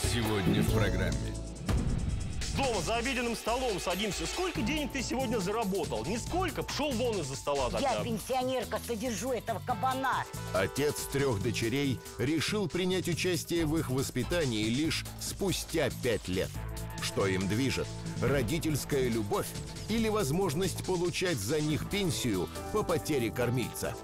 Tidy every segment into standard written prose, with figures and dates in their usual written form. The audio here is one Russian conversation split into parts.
Сегодня в программе. Дома за обеденным столом садимся. Сколько денег ты сегодня заработал? Нисколько, пшел вон из-за стола тогда. Я, пенсионерка, содержу этого кабана. Отец трех дочерей решил принять участие в их воспитании лишь спустя 5 лет. Что им движет? Родительская любовь или возможность получать за них пенсию по потере кормильца?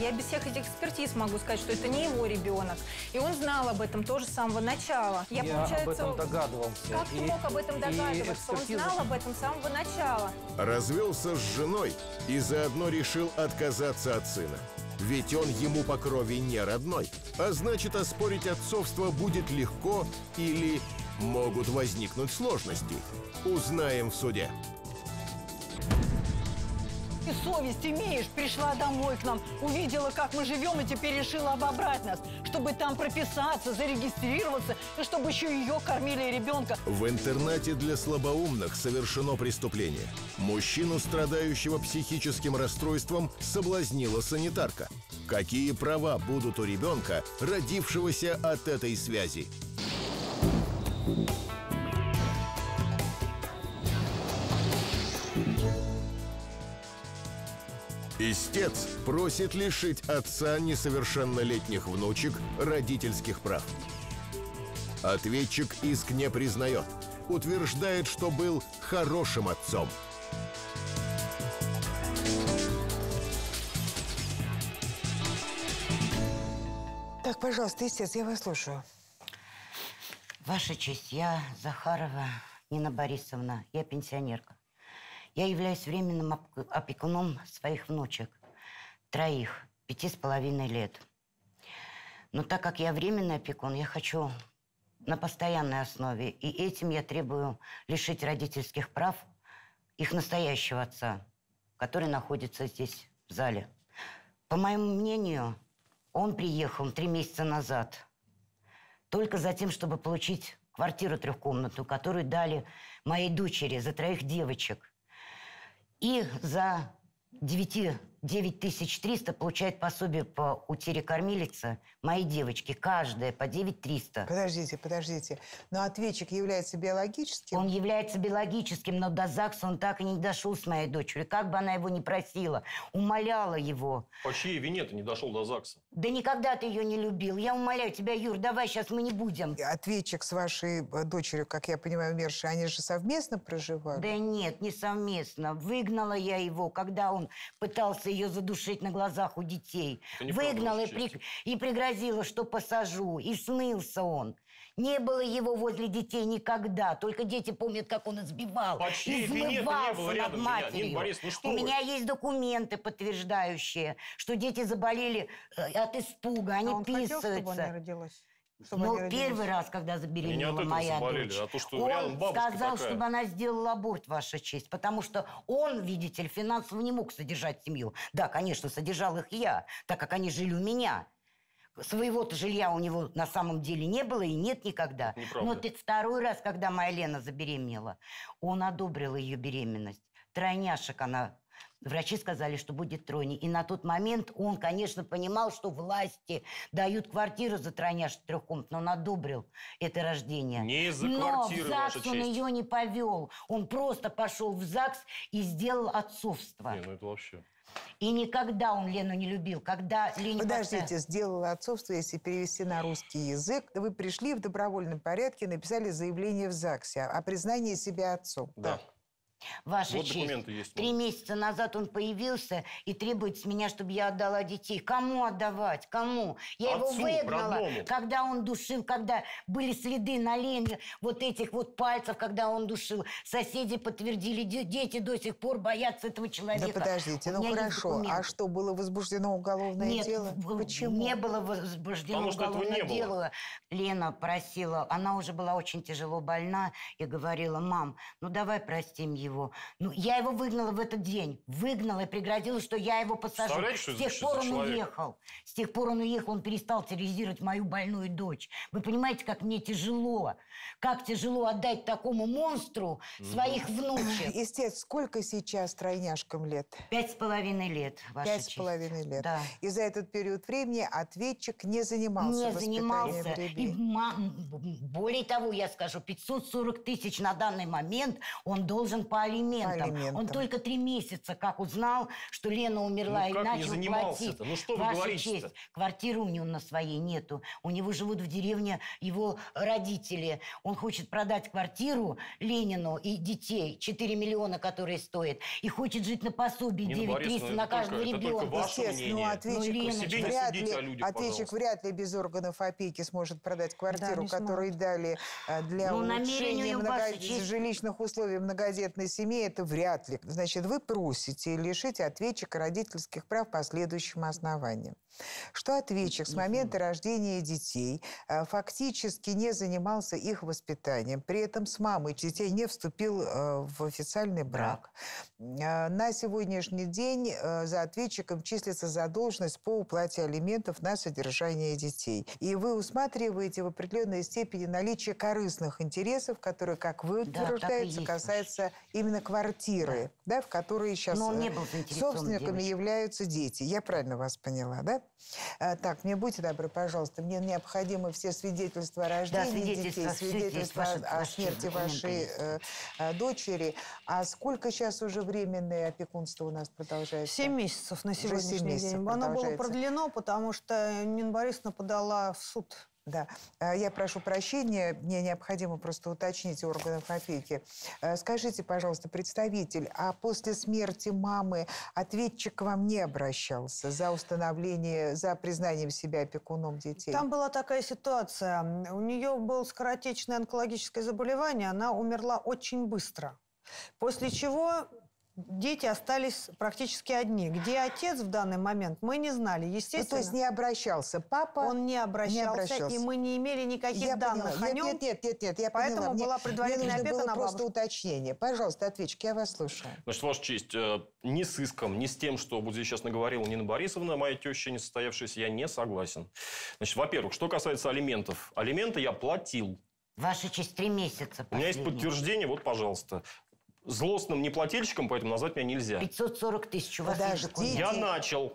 Я без всех этих экспертиз могу сказать, что это не его ребенок. И он знал об этом тоже с самого начала. Я получается, об этом догадывался. Как ты мог об этом догадываться? Он знал об этом с самого начала. Развелся с женой и заодно решил отказаться от сына. Ведь он ему по крови не родной. А значит, оспорить отцовство будет легко или могут возникнуть сложности. Узнаем в суде. Ты совесть имеешь, пришла домой к нам, увидела, как мы живем, и теперь решила обобрать нас, чтобы там прописаться, зарегистрироваться, и чтобы еще ее кормили, ребенка. В интернате для слабоумных совершено преступление. Мужчину, страдающего психическим расстройством, соблазнила санитарка. Какие права будут у ребенка, родившегося от этой связи? Истец просит лишить отца несовершеннолетних внучек родительских прав. Ответчик иск не признает, утверждает, что был хорошим отцом. Так, пожалуйста, истец, я вас слушаю. Ваша честь, я Захарова Нина Борисовна, я пенсионерка. Я являюсь временным опекуном своих внучек, 3, 5,5 лет. Но так как я временный опекун, я хочу на постоянной основе. И этим я требую лишить родительских прав их настоящего отца, который находится здесь, в зале. По моему мнению, он приехал 3 месяца назад только за тем, чтобы получить квартиру 3-комнатную, которую дали моей дочери за 3 девочек. И за 9300 получает пособие по утере кормилица мои девочки. Каждая по 9300. Подождите, подождите. Но ответчик является биологическим? Он является биологическим, но до ЗАГСа он так и не дошел с моей дочерью. Как бы она его ни просила, умоляла его. По чьей вине ты не дошел до ЗАГСа? Да никогда ты ее не любил. Я умоляю тебя, Юр, давай сейчас мы не будем. Ответчик с вашей дочерью, как я понимаю, умершей, они же совместно проживают? Да нет, не совместно. Выгнала я его, когда он пытался ее задушить на глазах у детей. Выгнала и пригрозила, что посажу. И снылся он. Не было его возле детей никогда. Только дети помнят, как он избивал. Почти измывался над матерью. Борис, ну что у меня есть документы, подтверждающие, что дети заболели от испуга. Они писаются. Ну, первый раз, когда забеременела моя дочь, он сказал, чтобы она сделала аборт, ваша честь, потому что он, видите ли, финансово не мог содержать семью. Да, конечно, содержал их я, так как они жили у меня. Своего-то жилья у него на самом деле не было и нет никогда. Но 2-й раз, когда моя Лена забеременела, он одобрил ее беременность. Тройняшек она... Врачи сказали, что будет тройник. И на тот момент он, конечно, понимал, что власти дают квартиру за тройняшек 3-комнатную, но он одобрил это рождение. Не за квартиру, ваша честь. Но в ЗАГС он ее не повел. Он просто пошел в ЗАГС и сделал отцовство. Не, ну это вообще... И никогда он Лену не любил, когда Лене... Подождите, сделала отцовство, если перевести на русский язык. Вы пришли в добровольном порядке, написали заявление в ЗАГСе о признании себя отцом. Да. Ваша честь, 3 месяца назад он появился и требует с меня, чтобы я отдала детей. Кому отдавать? Кому? Я его выгнала, когда он душил, когда были следы на Лене вот этих вот пальцев, когда он душил. Соседи подтвердили, дети до сих пор боятся этого человека. Да подождите, ну хорошо, а что, было возбуждено уголовное дело? Почему? Не было возбуждено уголовное дело. Лена просила, она уже была очень тяжело больна и говорила: мам, ну давай простим его. его. Ну, я его выгнала в этот день. Выгнала и пригрозила, что я его посажу. С тех пор он уехал. С тех пор он уехал, он перестал терроризировать мою больную дочь. Вы понимаете, как мне тяжело. Как тяжело отдать такому монстру своих внучек. Естественно, сколько сейчас тройняшкам лет? 5,5 лет, Ваша честь. 5,5 лет. Да. И за этот период времени ответчик не занимался воспитанием ребят. Более того, я скажу, 540 тысяч на данный момент он должен по алиментам. Он только 3 месяца, как узнал, что Лена умерла, и начал платить. Ну что вы говорите-то? Квартиры у него на своей нету. У него живут в деревне его родители. Он хочет продать квартиру Ленину и детей, 4 миллиона, которые стоят, и хочет жить на пособии 9 300 на каждого ребенка. Естественно, ответчик вряд ли без органов опеки сможет продать квартиру, которую дали для улучшения жилищных условий многодетной семьи. Это вряд ли. Значит, вы просите лишить ответчика родительских прав по следующим основаниям. Что ответчик с момента рождения детей фактически не занимался их воспитанием. При этом с мамой детей не вступил в официальный брак. На сегодняшний день за ответчиком числится задолженность по уплате алиментов на содержание детей. И вы усматриваете в определенной степени наличие корыстных интересов, которые, как вы утверждаете, касаются именно квартиры, да, в которой сейчас собственниками являются дети. Я правильно вас поняла, да? Так, мне будьте добры, пожалуйста, мне необходимы все свидетельства о рождении детей, свидетельства о смерти вашей дочери. А сколько сейчас уже временное опекунство у нас продолжается? 7 месяцев на сегодняшний день. Оно было продлено, потому что Нина Борисовна подала в суд. Да. Я прошу прощения, мне необходимо просто уточнить у органов опеки. Скажите, пожалуйста, представитель, а после смерти мамы ответчик к вам не обращался за установление, за признанием себя опекуном детей? Там была такая ситуация. У нее было скоротечное онкологическое заболевание, она умерла очень быстро. После чего... дети остались практически одни. Где отец в данный момент, мы не знали, естественно. Ну, то есть не обращался папа? Он не обращался, и мы не имели никаких данных о нем. Нет, я поэтому поняла. Была предварительная опека на бабушку. Просто уточнение. Пожалуйста, ответчик, я вас слушаю. Значит, Ваша честь, ни с иском, ни с тем, что вот здесь сейчас наговорила Нина Борисовна, моя теща несостоявшаяся, я не согласен. Значит, во-первых, что касается алиментов. Алименты я платил. Ваша честь, 3 месяца. У меня есть подтверждение, вот, пожалуйста. Злостным неплательщиком, поэтому назвать меня нельзя. 540 тысяч у вас. Я начал.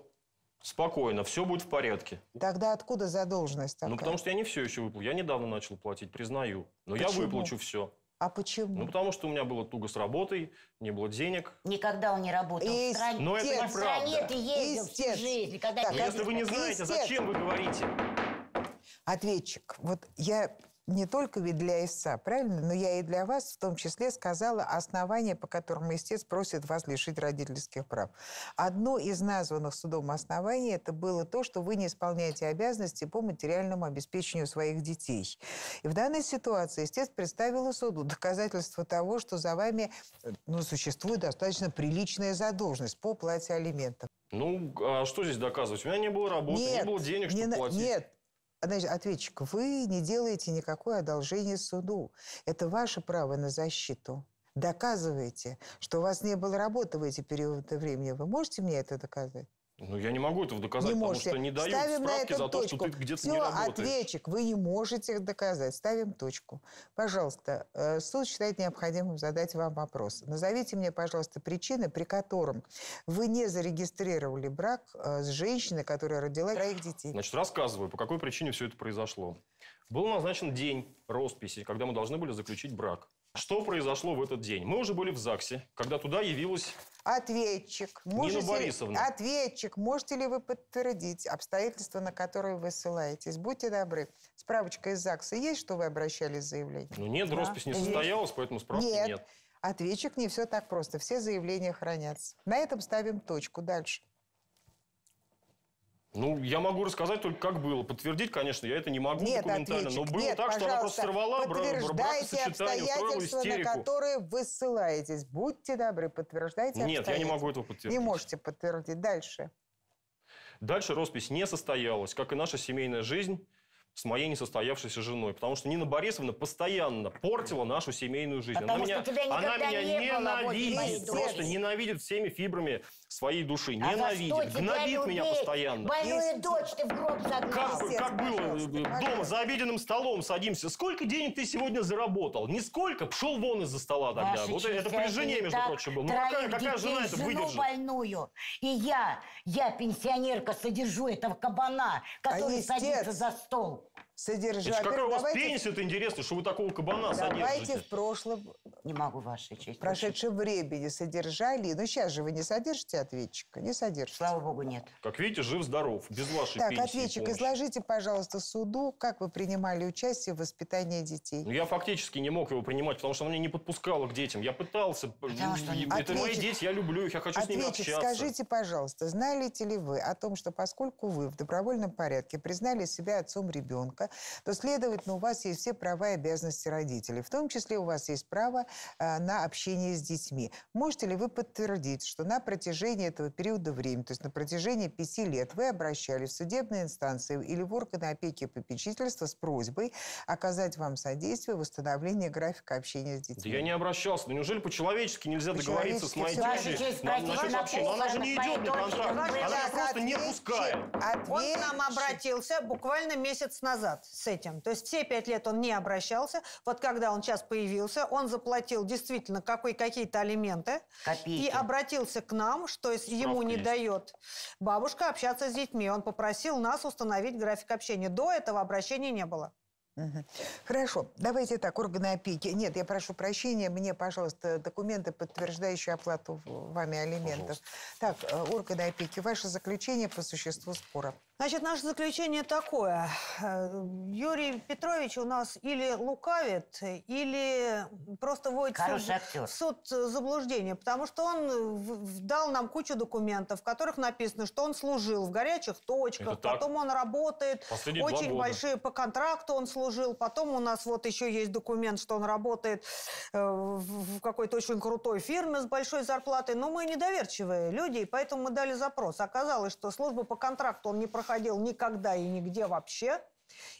Спокойно, все будет в порядке. Тогда откуда задолженность такая? Ну, потому что я не все еще выплачу. Я недавно начал платить, признаю. Но я выплачу все. А почему? Ну, потому что у меня было туго с работой, не было денег. Никогда он не работал. Но это неправда. Если вы не знаете, зачем вы говорите? Ответчик, вот я... не только ведь для истца, правильно? Но я и для вас в том числе сказала основания, по которым истец просит вас лишить родительских прав. Одно из названных судом оснований это было то, что вы не исполняете обязанности по материальному обеспечению своих детей. И в данной ситуации истец представила суду доказательство того, что за вами существует достаточно приличная задолженность по уплате алиментов. Ну, а что здесь доказывать? У меня не было работы, не было денег, чтобы платить. Значит, ответчик, вы не делаете никакое одолжение суду. Это ваше право на защиту. Доказываете, что у вас не было работы в эти периоды времени. Вы можете мне это доказать? Ну, я не могу этого доказать, потому что не дают справки за то, что ты где-то не работаешь. Ответчик, вы не можете доказать. Ставим точку. Пожалуйста, суд считает необходимым задать вам вопрос. Назовите мне, пожалуйста, причины, при которым вы не зарегистрировали брак с женщиной, которая родила 3 детей. Значит, рассказываю, по какой причине все это произошло. Был назначен день росписи, когда мы должны были заключить брак. Что произошло в этот день? Мы уже были в ЗАГСе, когда туда явилась... Ответчик, Нина Борисовна. Ответчик, можете ли вы подтвердить обстоятельства, на которые вы ссылаетесь? Будьте добры. Справочка из ЗАГСа есть, что вы обращались с заявлением? Ну нет, роспись не состоялась, поэтому справки нет. Ответчик, не все так просто. Все заявления хранятся. На этом ставим точку. Дальше. Ну, я могу рассказать только, как было. Подтвердить, конечно, я это не могу документально. Ответчик, но было так, что она просто сорвала бракосочетание, устроила истерику. На которые вы ссылаетесь. Будьте добры, подтверждайте. Нет, я не могу этого подтвердить. Не можете подтвердить. Дальше. Дальше роспись не состоялась, как и наша семейная жизнь. с моей несостоявшейся женой, потому что Нина Борисовна постоянно портила нашу семейную жизнь. Она меня ненавидит, просто ненавидит всеми фибрами своей души. Ненавидит, гнобит меня постоянно. Больную дочь ты в гроб загнал. Как было дома, за обеденным столом садимся. Сколько денег ты сегодня заработал? Нисколько, пшел вон из-за стола тогда. Вот это при жене, между прочим, было. Ну какая жена это выдержит? Больную. И я пенсионерка, содержу этого кабана, который садится за стол. Содержать. Какая у вас пенсия, это интересно, что вы такого кабана содержите. Давайте в прошлом... Не могу, Ваша честь. В прошедшем времени содержали. Ну, сейчас же вы не содержите ответчика? Не содержите. Слава богу, нет. Как видите, жив-здоров, без вашей пенсии. Так, ответчик, изложите, пожалуйста, суду, как вы принимали участие в воспитании детей. Ну, я фактически не мог его принимать, потому что она меня не подпускала к детям. Я пытался. Это мои дети, я люблю их, я хочу с ними общаться. Скажите, пожалуйста, знаете ли вы о том, что поскольку вы в добровольном порядке признали себя отцом ребенка, то, следовательно, у вас есть все права и обязанности родителей. В том числе у вас есть право на общение с детьми. Можете ли вы подтвердить, что на протяжении этого периода времени, то есть на протяжении 5 лет, вы обращались в судебные инстанции или в органы опеки и попечительства с просьбой оказать вам содействие в установлении графика общения с детьми? Да я не обращался. Ну, неужели по-человечески нельзя договориться с моей тещей? Она же не идет на контакт. Она просто не пускает. Он к нам обратился буквально месяц назад с этим. То есть все 5 лет он не обращался. Вот когда он сейчас появился, он заплатил действительно какие-то алименты. Копейки. И обратился к нам, что если ему не дает бабушка общаться с детьми. Он попросил нас установить график общения. До этого обращения не было. Угу. Хорошо. Давайте так, органы опеки. Нет, я прошу прощения, мне, пожалуйста, документы, подтверждающие оплату вами алиментов. Пожалуйста. Так, органы опеки. Ваше заключение по существу спора. Значит, наше заключение такое. Юрий Петрович у нас или лукавит, или просто вводит в суд заблуждение, потому что он дал нам кучу документов, в которых написано, что он служил в горячих точках, потом он работает, очень большие по контракту он служил. Потом у нас вот еще есть документ, что он работает в какой-то очень крутой фирме с большой зарплатой. Но мы недоверчивые люди, и поэтому мы дали запрос. Оказалось, что службу по контракту он не проходил никогда и нигде вообще.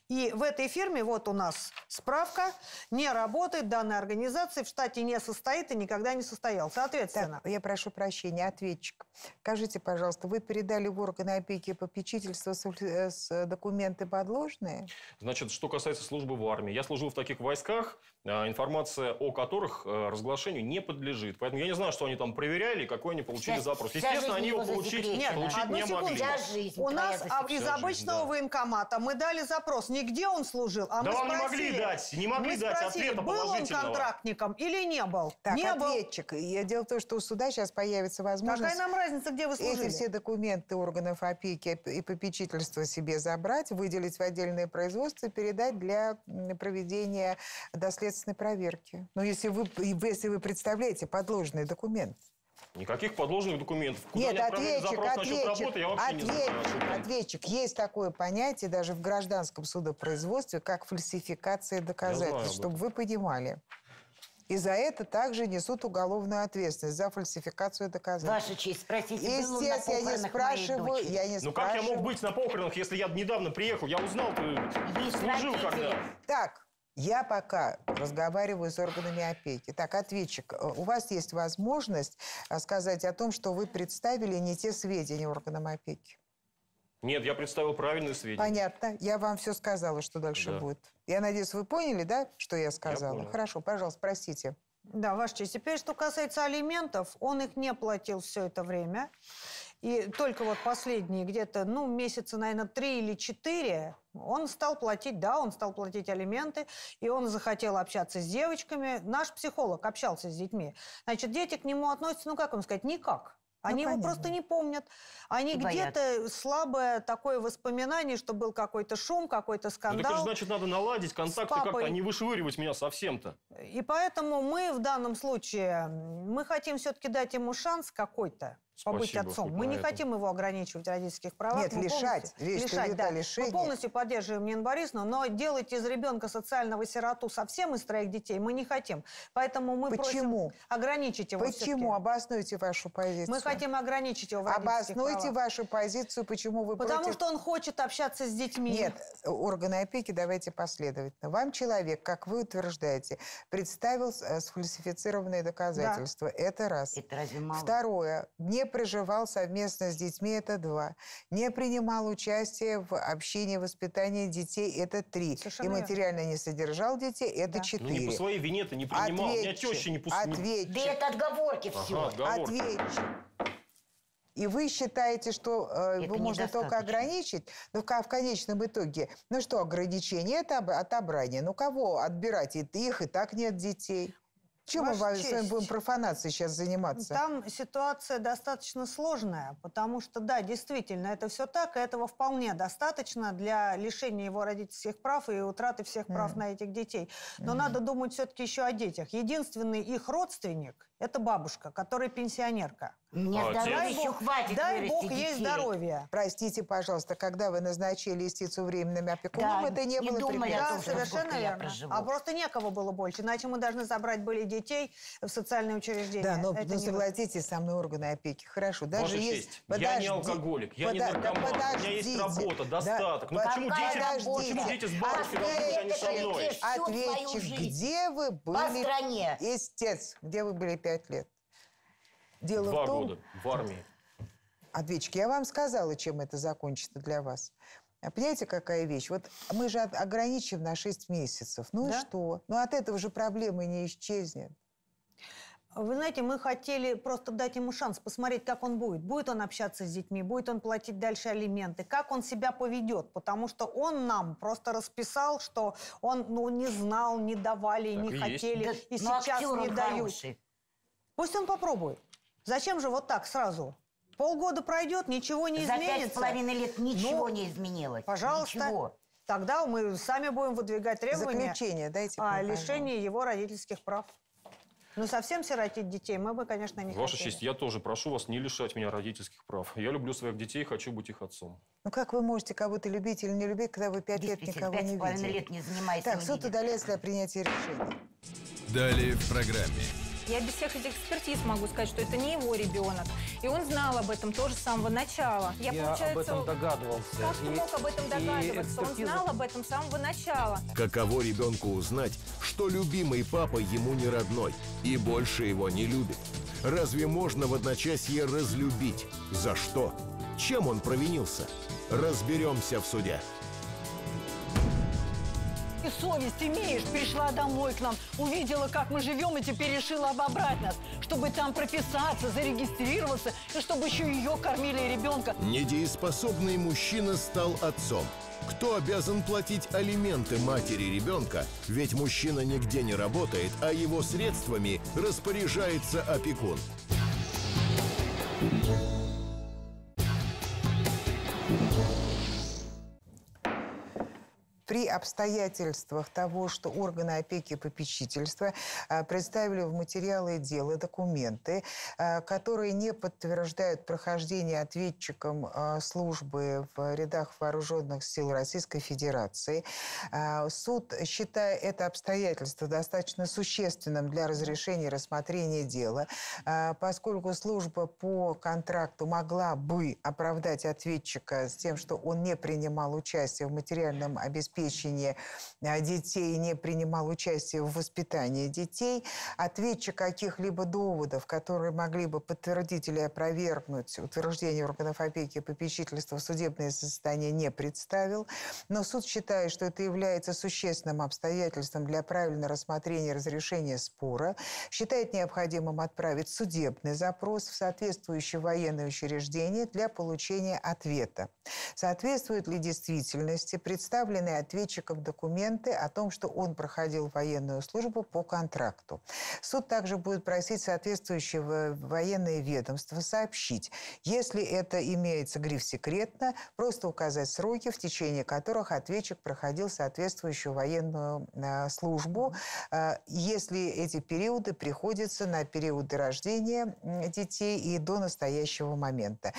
И в этой фирме, вот у нас справка, не работает данная организация, в штате не состоит и никогда не состоял. Соответственно... Так, я прошу прощения, ответчик. Скажите, пожалуйста, вы передали в органы опеки и попечительства документы подложные? Значит, что касается службы в армии. Я служил в таких войсках, информация о которых разглашению не подлежит. Поэтому я не знаю, что они там проверяли, какой они получили запрос. Естественно, они его получить не могли. У нас из обычного военкомата мы дали запрос, не где он служил, а мы спросили. Да вам не могли дать ответа положительного. Был он контрактником или не был? Так, ответчик. Дело в том, что у суда сейчас появится возможность... Какая нам разница, где вы служили? Эти все документы органов опеки и попечительства себе забрать, выделить в отдельное производство, передать для проведения доследственной проверки. Но если вы представляете подложный документ. Никаких подложных документов. Нет, ответчик, есть такое понятие даже в гражданском судопроизводстве, как фальсификация доказательств, чтобы вы понимали. И за это также несут уголовную ответственность, за фальсификацию доказательств. Ваша честь, спросите, естественно, я не спрашиваю, как я мог быть на похоронах, если я недавно приехал, я узнал, служил когда. Так. Я пока разговариваю с органами опеки. Так, ответчик, у вас есть возможность сказать о том, что вы представили не те сведения органам опеки? Нет, я представил правильные сведения. Понятно. Я вам все сказала, что дальше будет. Я надеюсь, вы поняли, да, что я сказала? Я понял. Хорошо, пожалуйста, простите. Да, Ваша честь. Теперь, что касается алиментов, он их не платил все это время. И только вот последние где-то, ну, месяца, наверное, 3 или 4 он стал платить, алименты, и он захотел общаться с девочками. Наш психолог общался с детьми. Значит, дети к нему относятся, ну, как вам сказать, никак. Они его просто не помнят. Они где-то слабое такое воспоминание, что был какой-то шум, какой-то скандал. Ну, так, значит, надо наладить контакты как-то, а не вышвыривать меня совсем-то. И поэтому мы в данном случае, мы хотим все-таки дать ему шанс какой-то. Побыть отцом. Мы не хотим его ограничивать в родительских правах. Нет, лишать. Лишать, да. Мы полностью поддерживаем Нину Борисовну, но делать из ребенка социального сироту совсем из троих детей мы не хотим. Поэтому мы просим ограничить его. Почему? Обоснуйте вашу позицию. Мы хотим ограничить его в родительских правах. Обоснуйте вашу позицию, почему вы против. Потому что он хочет общаться с детьми. Нет, органы опеки давайте последовательно. Вам человек, как вы утверждаете, представил сфальсифицированные доказательства. Да. Это раз. Это разве мало? Второе. Не проживал совместно с детьми, это 2. Не принимал участие в общении, воспитании детей, это 3. Совершенно и материально верно. Не содержал детей, это 4. Ну, не по своей вине-то не принимал, меня теща не пустила. Да это отговорки все. Ага, ответчик. И вы считаете, что его можно только ограничить? Ну, в конечном итоге, ну что, ограничение – это отобрание. Ну, кого отбирать? И их, и так нет детей. Чем мы с вами будем профанацией сейчас заниматься? Там ситуация достаточно сложная, потому что, да, действительно, это все так, и этого вполне достаточно для лишения его родительских прав и утраты всех прав на этих детей. Но надо думать все-таки еще о детях. Единственный их родственник – это бабушка, которая пенсионерка. Мне здоровья еще хватит. Дай бог ей здоровья. Простите, пожалуйста, когда вы назначили истицу временным опекуном, это не было препятствием. Да, совершенно верно. А просто некого было больше, иначе мы должны забрать были детей в социальные учреждения. Да, но согласитесь со мной, органы опеки. Хорошо, даже есть... Я не алкоголик, я не наркоман, у меня есть работа, достаток. Почему дети с бабушкой работают, не со мной? Ответчик, где вы были... Истец, где вы были 5 лет? Дело в том, 2 года в армии. Ответчики, я вам сказала, чем это закончится для вас. А понимаете, какая вещь? Вот мы же ограничим на 6 месяцев. Ну да? И что? Ну от этого же проблемы не исчезнет. Вы знаете, мы хотели просто дать ему шанс посмотреть, как он будет. Будет он общаться с детьми, будет он платить дальше алименты, как он себя поведет. Потому что он нам просто расписал, что он не знал, не давали, так не хотели, да, и сейчас не дают. Пусть он попробует. Зачем же вот так сразу? Полгода пройдет, ничего не изменится. За 5,5 лет ничего не изменилось. Пожалуйста. Ничего. Тогда мы сами будем выдвигать требования о лишении его родительских прав. Ну, совсем сиротить детей мы бы, конечно, не хотели. Ваша честь, я тоже прошу вас не лишать меня родительских прав. Я люблю своих детей, хочу быть их отцом. Ну, как вы можете кого-то любить или не любить, когда вы 5 лет никого не видели? 5,5 лет не занимаетесь. Так, суд удаляется для принятия решения. Далее в программе. Я без всех этих экспертиз могу сказать, что это не его ребенок. И он знал об этом тоже с самого начала. Я об этом догадывался. Как ты мог об этом догадываться? Он знал об этом с самого начала. Каково ребенку узнать, что любимый папа ему не родной и больше его не любит? Разве можно в одночасье разлюбить? За что? Чем он провинился? Разберемся в суде. Ты совесть имеешь, пришла домой к нам, увидела, как мы живем, и теперь решила обобрать нас, чтобы там прописаться, зарегистрироваться, и чтобы еще ее кормили, ребенка. Недееспособный мужчина стал отцом. Кто обязан платить алименты матери ребенка? Ведь мужчина нигде не работает, а его средствами распоряжается опекун. При обстоятельствах того, что органы опеки и попечительства представили в материалы дела документы, которые не подтверждают прохождение ответчиком службы в рядах Вооруженных сил Российской Федерации. Суд, считая это обстоятельство достаточно существенным для разрешения и рассмотрения дела, поскольку служба по контракту могла бы оправдать ответчика с тем, что он не принимал участие в материальном обеспечении детей, не принимал участие в воспитании детей. Ответчик каких-либо доводов, которые могли бы подтвердить или опровергнуть утверждение органов опеки и попечительства в судебное заседание, не представил. Но суд считает, что это является существенным обстоятельством для правильного рассмотрения и разрешения спора. Считает необходимым отправить судебный запрос в соответствующее военное учреждение для получения ответа. Соответствует ли действительности представленные ответчиков документы о том, что он проходил военную службу по контракту. Суд также будет просить соответствующее военное ведомство сообщить, если это имеется гриф «секретно», просто указать сроки, в течение которых ответчик проходил соответствующую военную службу, если эти периоды приходятся на периоды рождения детей и до настоящего момента.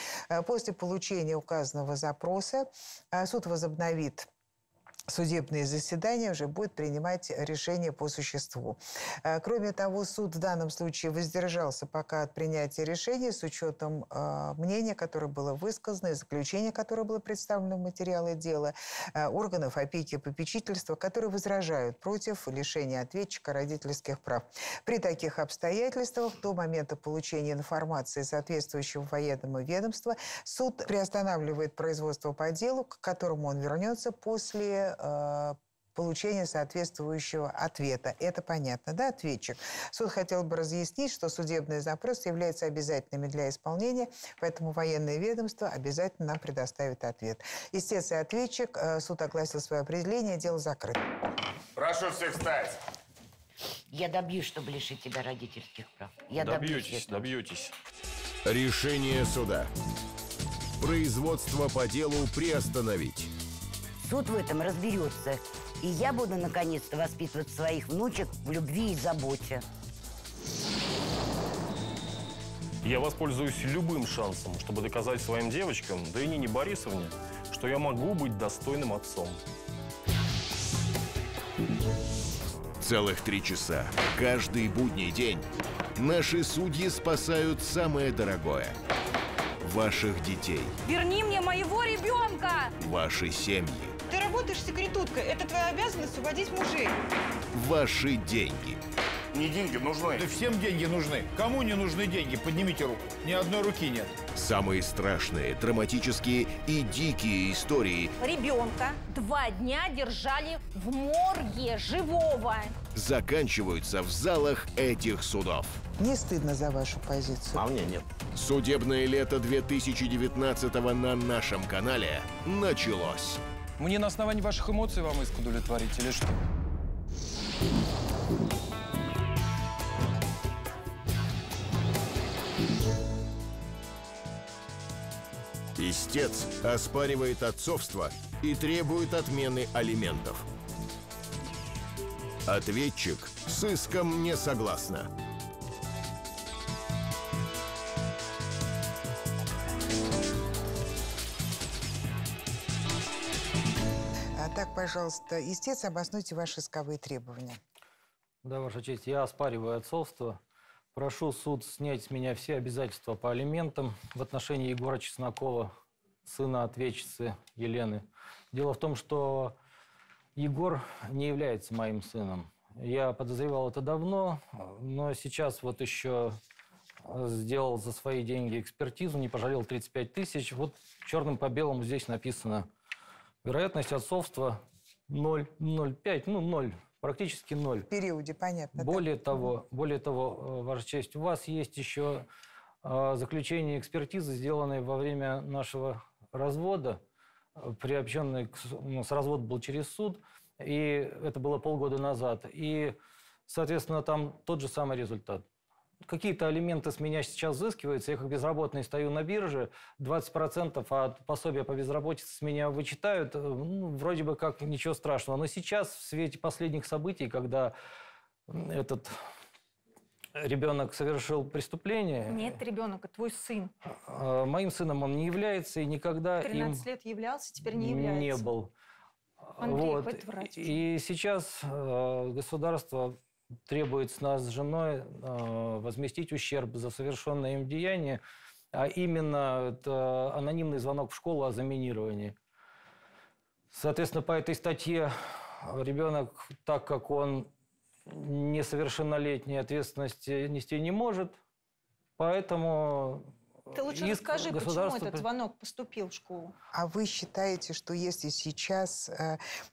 После получения указанного запроса суд возобновит судебные заседания, уже будет принимать решение по существу. Кроме того, суд в данном случае воздержался пока от принятия решения с учетом мнения, которое было высказано, и заключения, которое было представлено в материалы дела, органов опеки и попечительства, которые возражают против лишения ответчика родительских прав. При таких обстоятельствах до момента получения информации соответствующего военному ведомству суд приостанавливает производство по делу, к которому он вернется после получения соответствующего ответа. Это понятно, да, ответчик? Суд хотел бы разъяснить, что судебный запрос является обязательным для исполнения, поэтому военное ведомство обязательно нам предоставит ответ. Истец и ответчик, суд огласил свое определение, дело закрыто. Прошу всех встать. Я добьюсь, чтобы лишить тебя родительских прав. Я добьетесь. Решение суда. Производство по делу приостановить. Суд в этом разберется. И я буду наконец-то воспитывать своих внучек в любви и заботе. Я воспользуюсь любым шансом, чтобы доказать своим девочкам, да и Нине Борисовне, что я могу быть достойным отцом. Целых 3 часа. Каждый будний день наши судьи спасают самое дорогое – ваших детей. Верни мне моего ребенка! Ваши семьи. Ты работаешь секретуткой. Это твоя обязанность уводить мужей. Ваши деньги. Мне деньги нужны. Да всем деньги нужны. Кому не нужны деньги? Поднимите руку. Ни одной руки нет. Самые страшные, драматические и дикие истории. Ребенка 2 дня держали в морге живого. Заканчиваются в залах этих судов. Не стыдно за вашу позицию? А мне нет. Судебное лето 2019-го на нашем канале началось. Мне на основании ваших эмоций вам иск удовлетворить или что? Истец оспаривает отцовство и требует отмены алиментов. Ответчик с иском не согласна. Так, пожалуйста, истец, обоснуйте ваши исковые требования. Да, Ваша честь, я оспариваю отцовство. Прошу суд снять с меня все обязательства по алиментам в отношении Егора Чеснокова, сына ответчицы Елены. Дело в том, что Егор не является моим сыном. Я подозревал это давно, но сейчас вот еще сделал за свои деньги экспертизу, не пожалел 35 тысяч. Вот черным по белому здесь написано: вероятность отцовства 0,05, ну 0, практически 0. В периоде, понятно. Более того, Ваша честь, у вас есть еще заключение экспертизы, сделанное во время нашего развода, приобщенный, у нас развод был через суд, и это было полгода назад. И, соответственно, там тот же самый результат. Какие-то алименты с меня сейчас взыскиваются, я как безработный стою на бирже, 20% от пособия по безработице с меня вычитают, ну, вроде бы как ничего страшного. Но сейчас, в свете последних событий, когда этот ребенок совершил преступление... Нет, ребенок, твой сын. Моим сыном он не является и никогда 13 лет являлся, теперь не является. Не был. Андрей, вот. Хватит врать. И сейчас государство требует с нас с женой возместить ущерб за совершенное им деяние, а именно это анонимный звонок в школу о заминировании. Соответственно, по этой статье ребенок, так как он несовершеннолетний, ответственности нести не может, поэтому... Ты лучше расскажи, почему этот звонок поступил в школу. А вы считаете, что если сейчас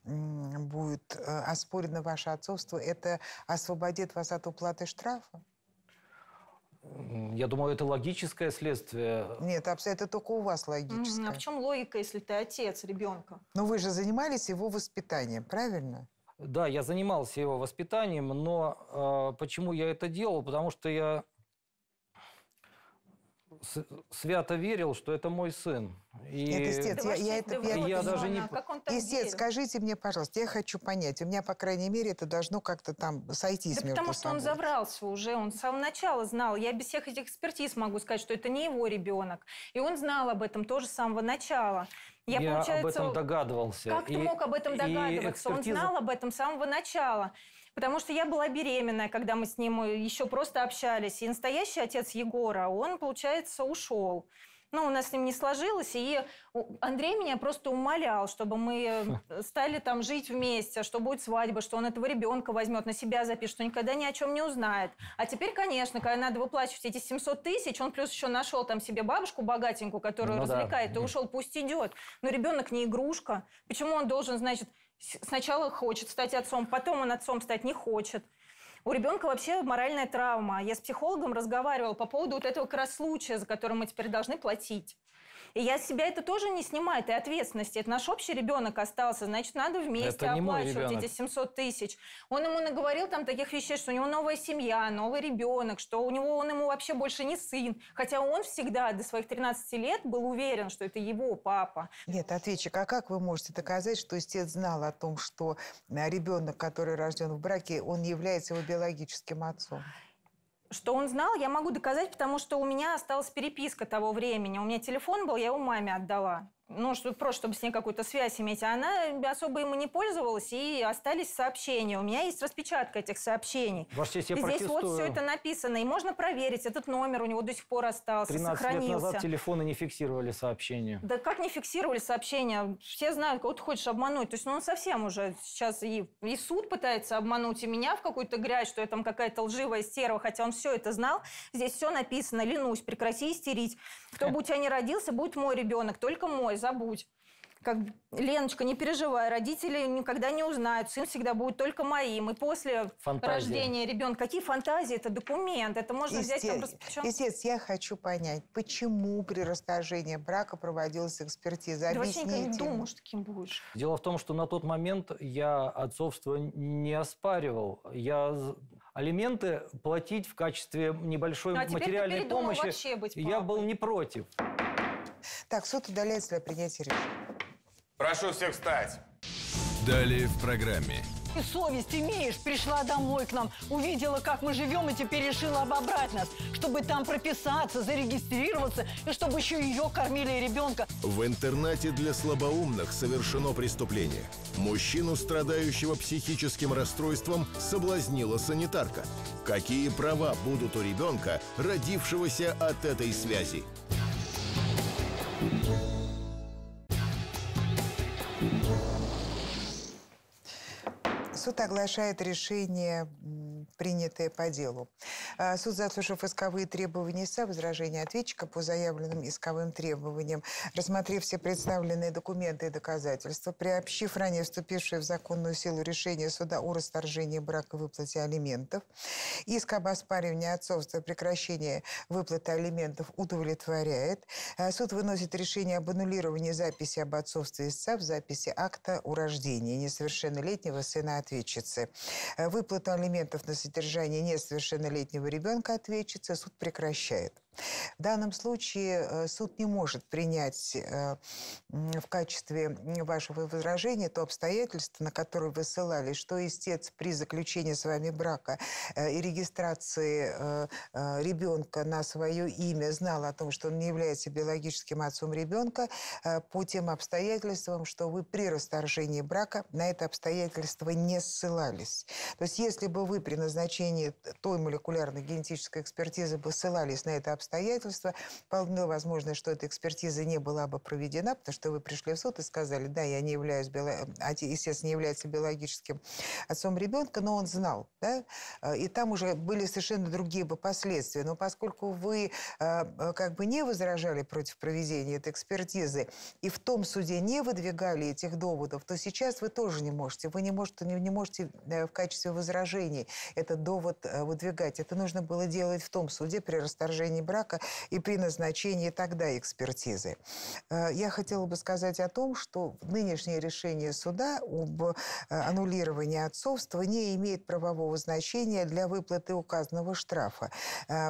будет оспорено ваше отцовство, это освободит вас от уплаты штрафа? Я думаю, это логическое следствие. Нет, это только у вас логическое. А в чем логика, если ты отец ребенка? Но вы же занимались его воспитанием, правильно? Да, я занимался его воспитанием, но почему я это делал? Потому что я свято верил, что это мой сын. И... Нет, истец, я даже не... Истец, скажите мне, пожалуйста, я хочу понять. У меня, по крайней мере, это должно как-то там сойтись между собой. Потому что он заврался уже, он с самого начала знал. Я без всех этих экспертиз могу сказать, что это не его ребенок. И он знал об этом тоже с самого начала. Я об этом догадывался. Как ты мог об этом догадываться? Экспертиза... Он знал об этом с самого начала. Потому что я была беременная, когда мы с ним еще просто общались. И настоящий отец Егора, он, получается, ушел. Ну, у нас с ним не сложилось. И Андрей меня просто умолял, чтобы мы стали там жить вместе, что будет свадьба, что он этого ребенка возьмет, на себя запишет, что никогда ни о чем не узнает. А теперь, конечно, когда надо выплачивать эти 700 000, он плюс еще нашел там себе бабушку богатенькую, которую развлекает, да. И ушел, пусть идет. Но ребенок не игрушка. Почему он должен, значит, сначала хочет стать отцом, потом он отцом стать не хочет? У ребенка вообще моральная травма. Я с психологом разговаривала по поводу вот этого как раз случая, за который мы теперь должны платить. И я с себя это тоже не снимаю, этой ответственности. Это наш общий ребенок остался, значит, надо вместе оплачивать эти 700 000. Он ему наговорил там таких вещей, что у него новая семья, новый ребенок, что он ему вообще больше не сын. Хотя он всегда до своих 13 лет был уверен, что это его папа. Нет, ответчик, а как вы можете доказать, что истец знал о том, что ребенок, который рожден в браке, он является его биологическим отцом? Что он знал, я могу доказать, потому что у меня осталась переписка того времени. У меня телефон был, я его маме отдала. Ну, чтобы с ней какую-то связь иметь. А она особо ему не пользовалась, и остались сообщения. У меня есть распечатка этих сообщений. Ваш честь, я протестую. Здесь вот все это написано, и можно проверить. Этот номер у него до сих пор остался, 13 сохранился. 13 лет назад телефоны не фиксировали сообщения. Да как не фиксировали сообщения? Все знают, кого ты хочешь обмануть. То есть, ну, он совсем уже сейчас и суд пытается обмануть, и меня в какую-то грязь, что я там какая-то лживая стерва, хотя он все это знал. Здесь все написано. Ленусь, прекрати истерить. Кто бы у тебя не родился, будет мой ребенок, только мой. Забудь. Как, Леночка, не переживай, родители никогда не узнают, сын всегда будет только моим. И после рождения ребенка... Какие фантазии? Это документ, это можно взять... Истец, я хочу понять, почему при расторжении брака проводилась экспертиза? Объясните. Ты вообще никогда не думал, что таким будешь. Дело в том, что на тот момент я отцовство не оспаривал. Я алименты платить в качестве небольшой материальной помощи я был не против. Так, суд удаляется для принятия решения. Прошу всех встать. Далее в программе. Ты совесть имеешь? Пришла домой к нам, увидела, как мы живем, и теперь решила обобрать нас, чтобы там прописаться, зарегистрироваться, и чтобы еще ее кормили и ребенка. В интернате для слабоумных совершено преступление. Мужчину, страдающего психическим расстройством, соблазнила санитарка. Какие права будут у ребенка, родившегося от этой связи? Суд оглашает решение, принятое по делу. Суд, заслушав исковые требования истца, возражения ответчика по заявленным исковым требованиям, рассмотрев все представленные документы и доказательства, приобщив ранее вступившее в законную силу решение суда о расторжении брака и выплате алиментов, иск об оспаривании отцовства и прекращении выплаты алиментов удовлетворяет. Суд выносит решение об аннулировании записи об отцовстве истца в записи акта о рождении несовершеннолетнего сына ответчицы. Выплату алиментов на содержание несовершеннолетнего ребенка ответчица суд прекращает. В данном случае суд не может принять в качестве вашего возражения то обстоятельство, на которое вы ссылались, что истец при заключении с вами брака и регистрации ребенка на свое имя знал о том, что он не является биологическим отцом ребенка, по тем обстоятельствам, что вы при расторжении брака на это обстоятельство не ссылались. То есть если бы вы при назначении той молекулярно-генетической экспертизы бы ссылались на это обстоятельство, обстоятельства. Вполне возможно, что эта экспертиза не была бы проведена, потому что вы пришли в суд и сказали, да, я не являюсь, естественно, не является биологическим отцом ребенка, но он знал, да? И там уже были совершенно другие бы последствия. Но поскольку вы как бы не возражали против проведения этой экспертизы и в том суде не выдвигали этих доводов, то сейчас вы тоже не можете. Вы не можете в качестве возражений этот довод выдвигать. Это нужно было делать в том суде при расторжении брака и при назначении тогда экспертизы. Я хотела бы сказать о том, что нынешнее решение суда об аннулировании отцовства не имеет правового значения для выплаты указанного штрафа,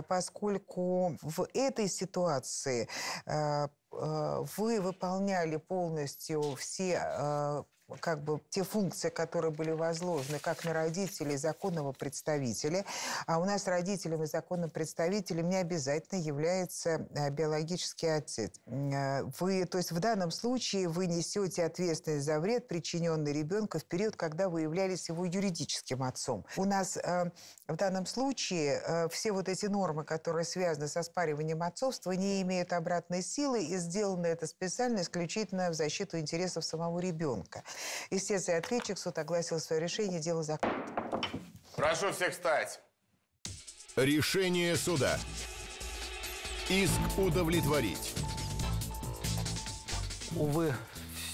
поскольку в этой ситуации вы выполняли полностью все как бы те функции, которые были возложены как на родителей законного представителя, а у нас родителем и законным представителем не обязательно является биологический отец. Вы, то есть в данном случае вы несете ответственность за вред, причиненный ребенку в период, когда вы являлись его юридическим отцом. У нас в данном случае все вот эти нормы, которые связаны со спариванием отцовства, не имеют обратной силы, и сделано это специально исключительно в защиту интересов самого ребенка. Естественно, ответчик, суд огласил свое решение, дело закрыто. Прошу всех встать. Решение суда. Иск удовлетворить. Увы,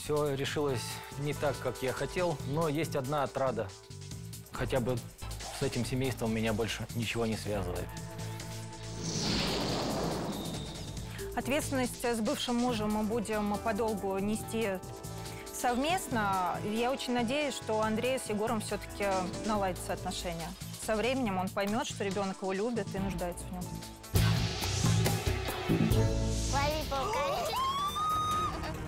все решилось не так, как я хотел, но есть одна отрада. Хотя бы с этим семейством меня больше ничего не связывает. Ответственность с бывшим мужем мы будем подолгу нести совместно. Я очень надеюсь, что Андрею с Егором все-таки наладятся отношения. Со временем он поймет, что ребенок его любит и нуждается в нем.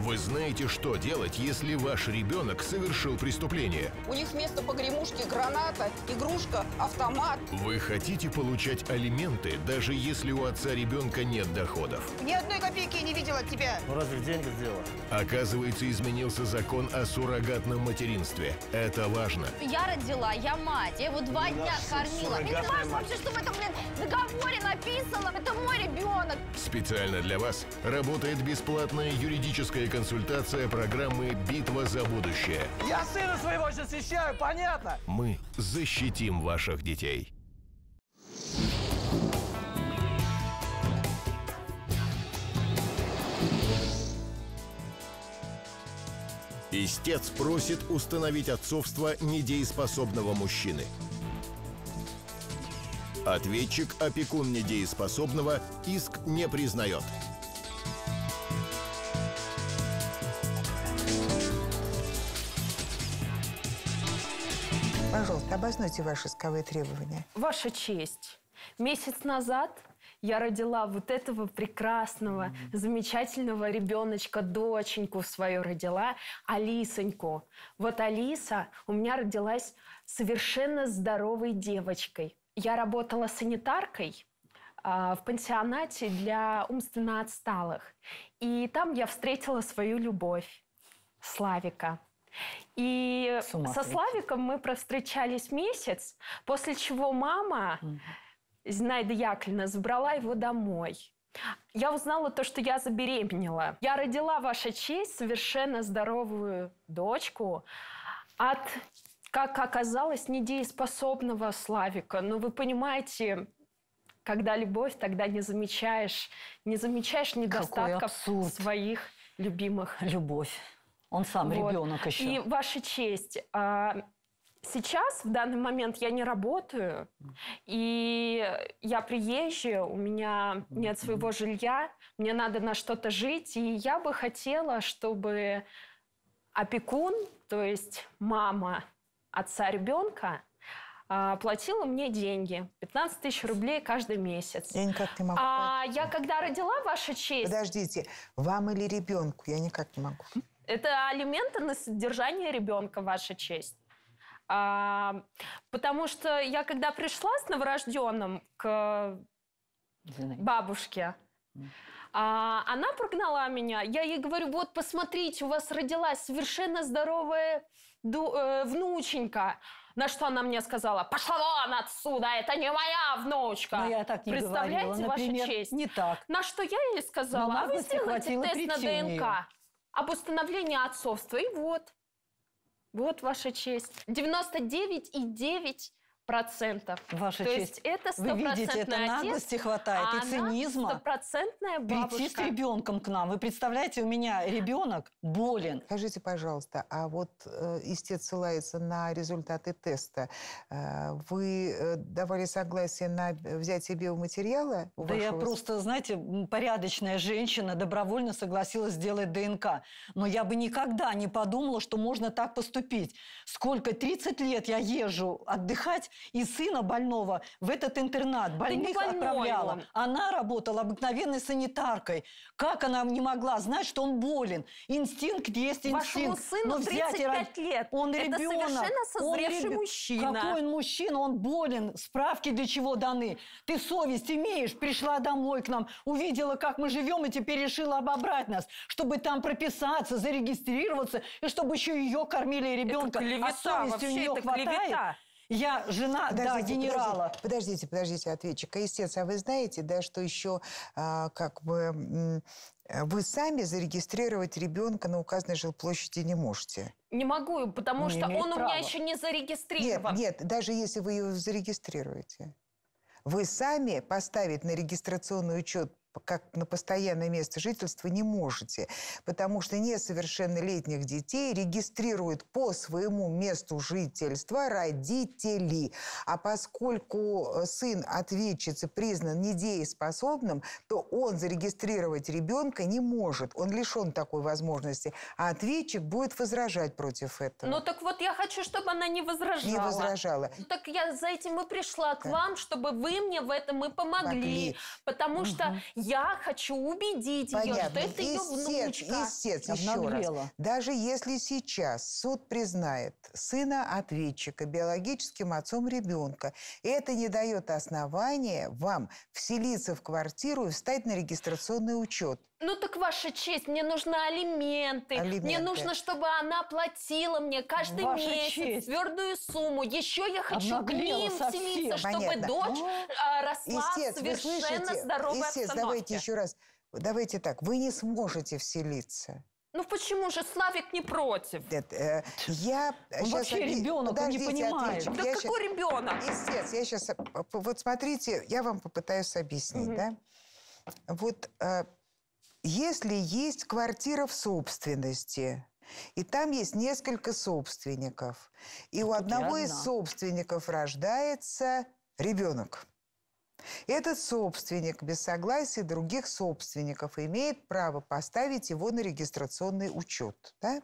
Вы знаете, что делать, если ваш ребенок совершил преступление? У них вместо погремушки граната, игрушка, автомат. Вы хотите получать алименты, даже если у отца ребенка нет доходов? Ни одной копейки я не видела от тебя. Ну разве в деньгах дело? Оказывается, изменился закон о суррогатном материнстве. Это важно. Я родила, я мать. Я его 2 дня кормила. Мне не важно вообще, что в этом, блин, договоре написано. Это мой ребенок. Специально для вас работает бесплатная юридическая консультация программы «Битва за будущее». Я сына своего защищаю, понятно? Мы защитим ваших детей. Истец просит установить отцовство недееспособного мужчины. Ответчик, опекун недееспособного, иск не признает. Пожалуйста, обоснуйте ваши исковые требования. Ваша честь. Месяц назад я родила вот этого прекрасного, замечательного ребеночка, доченьку свою родила, Алисоньку. Вот Алиса у меня родилась совершенно здоровой девочкой. Я работала санитаркой в пансионате для умственно отсталых. И там я встретила свою любовь, Славика. И со Славиком мы провстречались месяц, после чего мама, Зинаида Яковлевна, забрала его домой. Я узнала то, что я забеременела. Я родила, ваша честь, совершенно здоровую дочку от, как оказалось, недееспособного Славика. Но вы понимаете, когда любовь, тогда не замечаешь недостатков своих любимых. Любовь. Он сам ребенок еще. И, ваша честь, сейчас, в данный момент, я не работаю, и я приезжая, у меня нет своего жилья, мне надо на что-то жить, и я бы хотела, чтобы опекун, то есть мама отца ребенка, платила мне деньги. 15 тысяч рублей каждый месяц. Я никак не могу. Я когда родила, ваша честь... Подождите, вам или ребенку? Я никак не могу. Это алименты на содержание ребенка, ваша честь. Потому что я, когда пришла с новорожденным к бабушке, она прогнала меня. Я ей говорю, вот, посмотрите, у вас родилась совершенно здоровая внученька. На что она мне сказала: пошла вон отсюда, это не моя внучка. Но я так не говорила, например, ваша честь. Не так. На что я ей сказала: а вы сделайте тест на ДНК об установлении отцовства. И вот. Вот, ваша честь. 99,9%. Ваша честь. То есть это 100%. Вы видите, это наглости хватает, а и цинизма. 100% бабушка. Прийти с ребенком к нам. Вы представляете, у меня ребенок болен. Скажите, пожалуйста, а вот истец ссылается на результаты теста. Вы давали согласие на взятие биоматериала? Да я просто, знаете, порядочная женщина добровольно согласилась сделать ДНК. Но я бы никогда не подумала, что можно так поступить. Сколько, 30 лет я езжу отдыхать, и сына больного в этот интернат больных отправляла. Она работала обыкновенной санитаркой. Как она не могла знать, что он болен? Инстинкт есть инстинкт. Вашему сыну 35 лет. Он ребенок. Это совершенно созревший мужчина. Какой он мужчина? Он болен. Справки для чего даны? Ты совесть имеешь? Пришла домой к нам, увидела, как мы живем, и теперь решила обобрать нас, чтобы там прописаться, зарегистрироваться, и чтобы еще ее кормили, ребенка. А совесть у нее хватает? Я жена, да, генерала. Подождите, ответчика. Естественно, а вы знаете, да, что еще как бы вы сами зарегистрировать ребенка на указанной жилплощади не можете? Не могу, потому что он у меня еще не зарегистрирован. Нет, даже если вы его зарегистрируете, вы сами поставить на регистрационный учет как на постоянное место жительства не можете, потому что несовершеннолетних детей регистрируют по своему месту жительства родители. А поскольку сын ответчицы признан недееспособным, то он зарегистрировать ребенка не может. Он лишен такой возможности. А ответчик будет возражать против этого. Ну так вот я хочу, чтобы она не возражала. Не возражала. Ну, так я за этим и пришла к вам, чтобы вы мне в этом и помогли. Потому что я хочу убедить ее, что это ее внучка. Еще раз. Даже если сейчас суд признает сына ответчика биологическим отцом ребенка, это не дает основания вам вселиться в квартиру и встать на регистрационный учет. Ну так, ваша честь, мне нужны алименты. Мне нужно, чтобы она платила мне каждый месяц твердую сумму. Еще я хочу к ним вселиться, чтобы дочь росла совершенно здоровой обстановке. Давайте еще раз. Давайте так. Вы не сможете вселиться. Ну почему же? Славик не против. Нет, я вообще ребенок, он не понимает. Да какой ребенок? Истец, я сейчас... Вот смотрите, я вам попытаюсь объяснить, да? Вот... Если есть квартира в собственности, и там есть несколько собственников, и у одного из собственников рождается ребенок. Этот собственник без согласия других собственников имеет право поставить его на регистрационный учет. Да?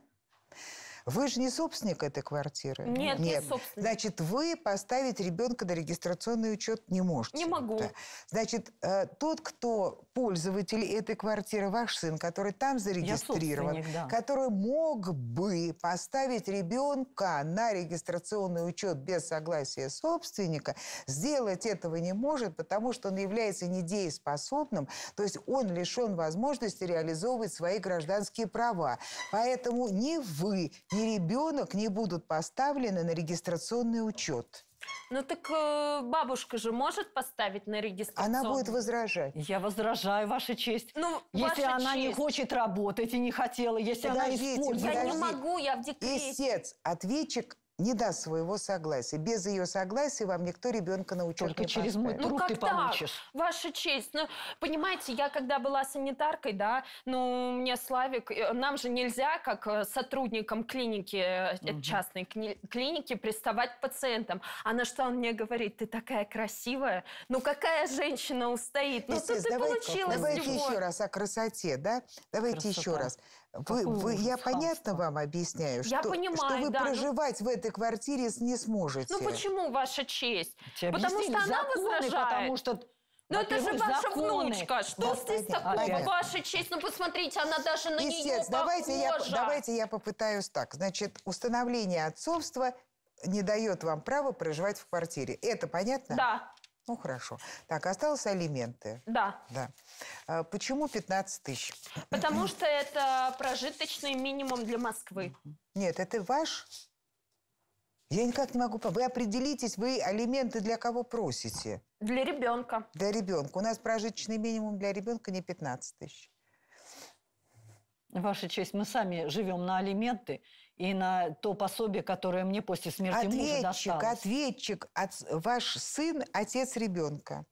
Вы же не собственник этой квартиры? Нет, не собственник. Значит, вы поставить ребенка на регистрационный учет не можете. Не могу. Да. Значит, тот, кто пользователь этой квартиры, ваш сын, который там зарегистрирован, который мог бы поставить ребенка на регистрационный учет без согласия собственника, сделать этого не может, потому что он является недееспособным, то есть он лишен возможности реализовывать свои гражданские права. Поэтому ни вы, ни ребенок не будут поставлены на регистрационный учет. Ну так бабушка же может поставить на регистрационный? Она будет возражать. Я возражаю, ваша честь. Ну, если она не хочет работать и не хотела, если она использует... Я не могу, я в декрете. Истец, ответчик не даст своего согласия. Без ее согласия вам никто ребенка на учет не поставит. Только через мой труд ты получишь. Ваша честь. Ну, понимаете, я когда была санитаркой, да, ну, мне Славик... Нам же нельзя, как сотрудникам клиники, частной клиники, приставать к пациентам. А на что он мне говорит: ты такая красивая. Ну, какая женщина устоит? Ну, что ты получила с него? Давайте еще раз о красоте, да? Давайте еще раз. Я понятно вам объясняю, что вы проживать в этой квартире не сможете. Ну почему, ваша честь? Потому что она возражает. Ну это же ваша внучка. Что здесь такое, ваша честь? Ну посмотрите, она даже на нее похожа. Давайте я попытаюсь так. Значит, установление отцовства не дает вам права проживать в квартире. Это понятно? Да. Ну, хорошо. Так, осталось алименты. Да. Да. Почему 15 тысяч? Потому что это прожиточный минимум для Москвы. Нет, это ваш Я никак не могу... Вы определитесь, вы алименты для кого просите? Для ребенка. Для ребенка. У нас прожиточный минимум для ребенка не 15 тысяч. Ваша честь, мы сами живем на алименты и на то пособие, которое мне после смерти мужа досталось. Ответчик, ваш сын, отец ребенка.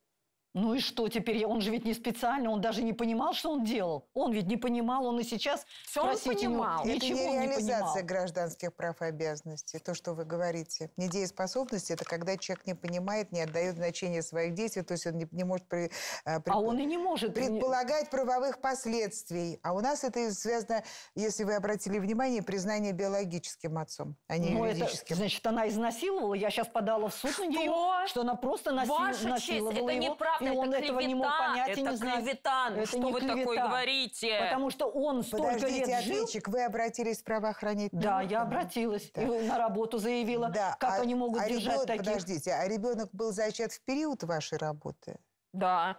Ну и что теперь? Он же ведь не специально, он даже не понимал, что он делал. Он ведь не понимал, он и сейчас... Все он понимал. Это ничего не реализация гражданских прав и обязанностей, то, что вы говорите. Недееспособность – это когда человек не понимает, не отдает значения своих действий, то есть он не может предполагать правовых последствий. А у нас это связано, если вы обратили внимание, признание биологическим отцом, а не юридическим. Это, значит, она изнасиловала, я сейчас подала в суд на нее, что она просто насиловала его. И это он клевета, этого не мог понять и не знать. Это что вы такое говорите? Потому что он столько лет жил... вы обратились в правоохранительные органы? Да, я обратилась. Да. И на работу заявила, да. Как они могут держать ребенок, таких... Подождите, а ребенок был зачат в период вашей работы? Да.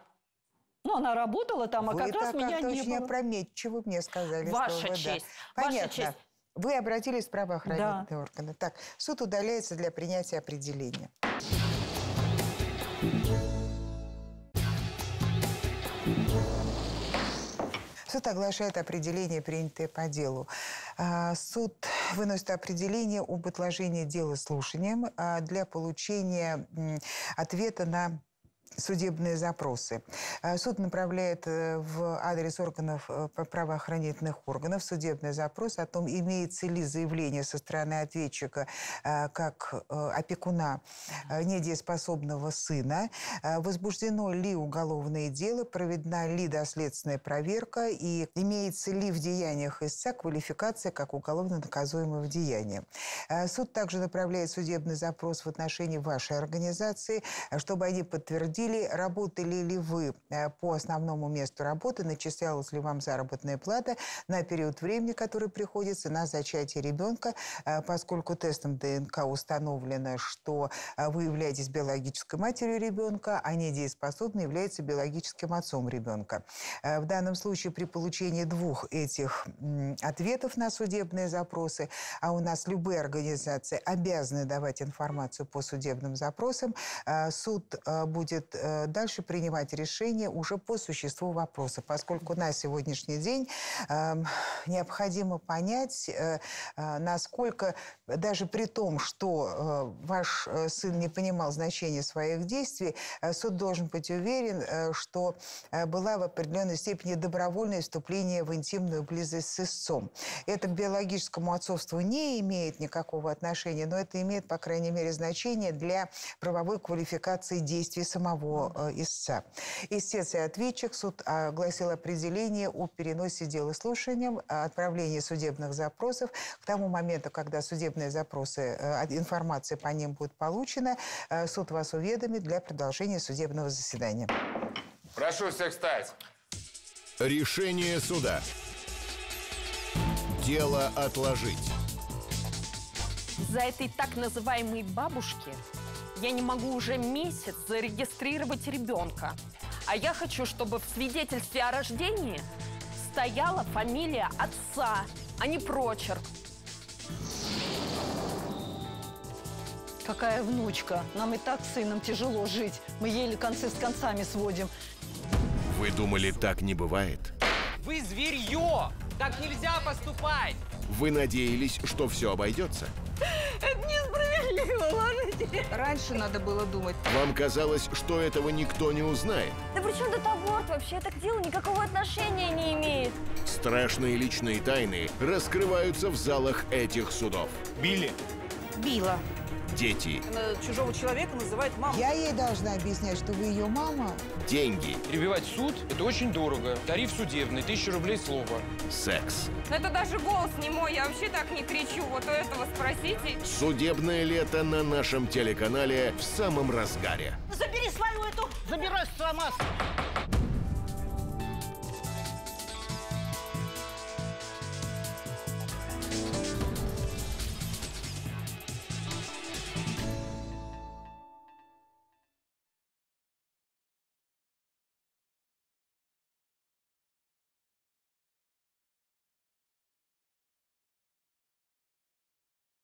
Ну, она работала там, а как раз меня не было. Вы очень опрометчиво мне сказали, что честь. Да. Понятно. Ваша честь. Вы обратились в правоохранительные органы. Так, суд удаляется для принятия определения. Суд оглашает определение, принятое по делу. Суд выносит определение об отложении дела слушанием для получения ответа на судебные запросы. Суд направляет в адрес органов правоохранительных органов судебный запрос о том, имеется ли заявление со стороны ответчика как опекуна недееспособного сына, возбуждено ли уголовное дело, проведена ли доследственная проверка и имеется ли в деяниях истца квалификация как уголовно наказуемого деяния. Суд также направляет судебный запрос в отношении вашей организации, чтобы они подтвердили, работали ли вы по основному месту работы, начислялась ли вам заработная плата на период времени, который приходится на зачатие ребенка, поскольку тестом ДНК установлено, что вы являетесь биологической матерью ребенка, а недееспособный является биологическим отцом ребенка. В данном случае при получении двух этих ответов на судебные запросы, а у нас любые организации обязаны давать информацию по судебным запросам, суд будет дальше принимать решение уже по существу вопроса, поскольку на сегодняшний день необходимо понять, насколько, даже при том, что ваш сын не понимал значения своих действий, суд должен быть уверен, что была в определенной степени добровольное вступление в интимную близость с истцом. Это к биологическому отцовству не имеет никакого отношения, но это имеет, по крайней мере, значение для правовой квалификации действий самого истца. Истец и ответчик, суд огласил определение о переносе дела слушанием, отправлении судебных запросов. К тому моменту, когда судебные запросы, информация по ним будет получена, суд вас уведомит для продолжения судебного заседания. Прошу всех встать. Решение суда. Дело отложить. За этой так называемой бабушки... Я не могу уже месяц зарегистрировать ребенка. А я хочу, чтобы в свидетельстве о рождении стояла фамилия отца, а не прочерк. Какая внучка? Нам и так с сыном тяжело жить. Мы еле концы с концами сводим. Вы думали, так не бывает? Вы зверье! Так нельзя поступать! Вы надеялись, что все обойдется? Это несправедливо, ладно? Раньше надо было думать. Вам казалось, что этого никто не узнает. Да причем тут аборт вообще? Это к делу никакого отношения не имеет. Страшные личные тайны раскрываются в залах этих судов. Били? Била. Дети. Она чужого человека называет мамой. Я ей должна объяснять, что вы ее мама. Деньги. Перебивать суд – это очень дорого. Тариф судебный – 1000 рублей слово. Секс. Это даже голос не мой, я вообще так не кричу. Вот у этого спросите. Судебное лето на нашем телеканале в самом разгаре. Забери свою эту... Забирай сама.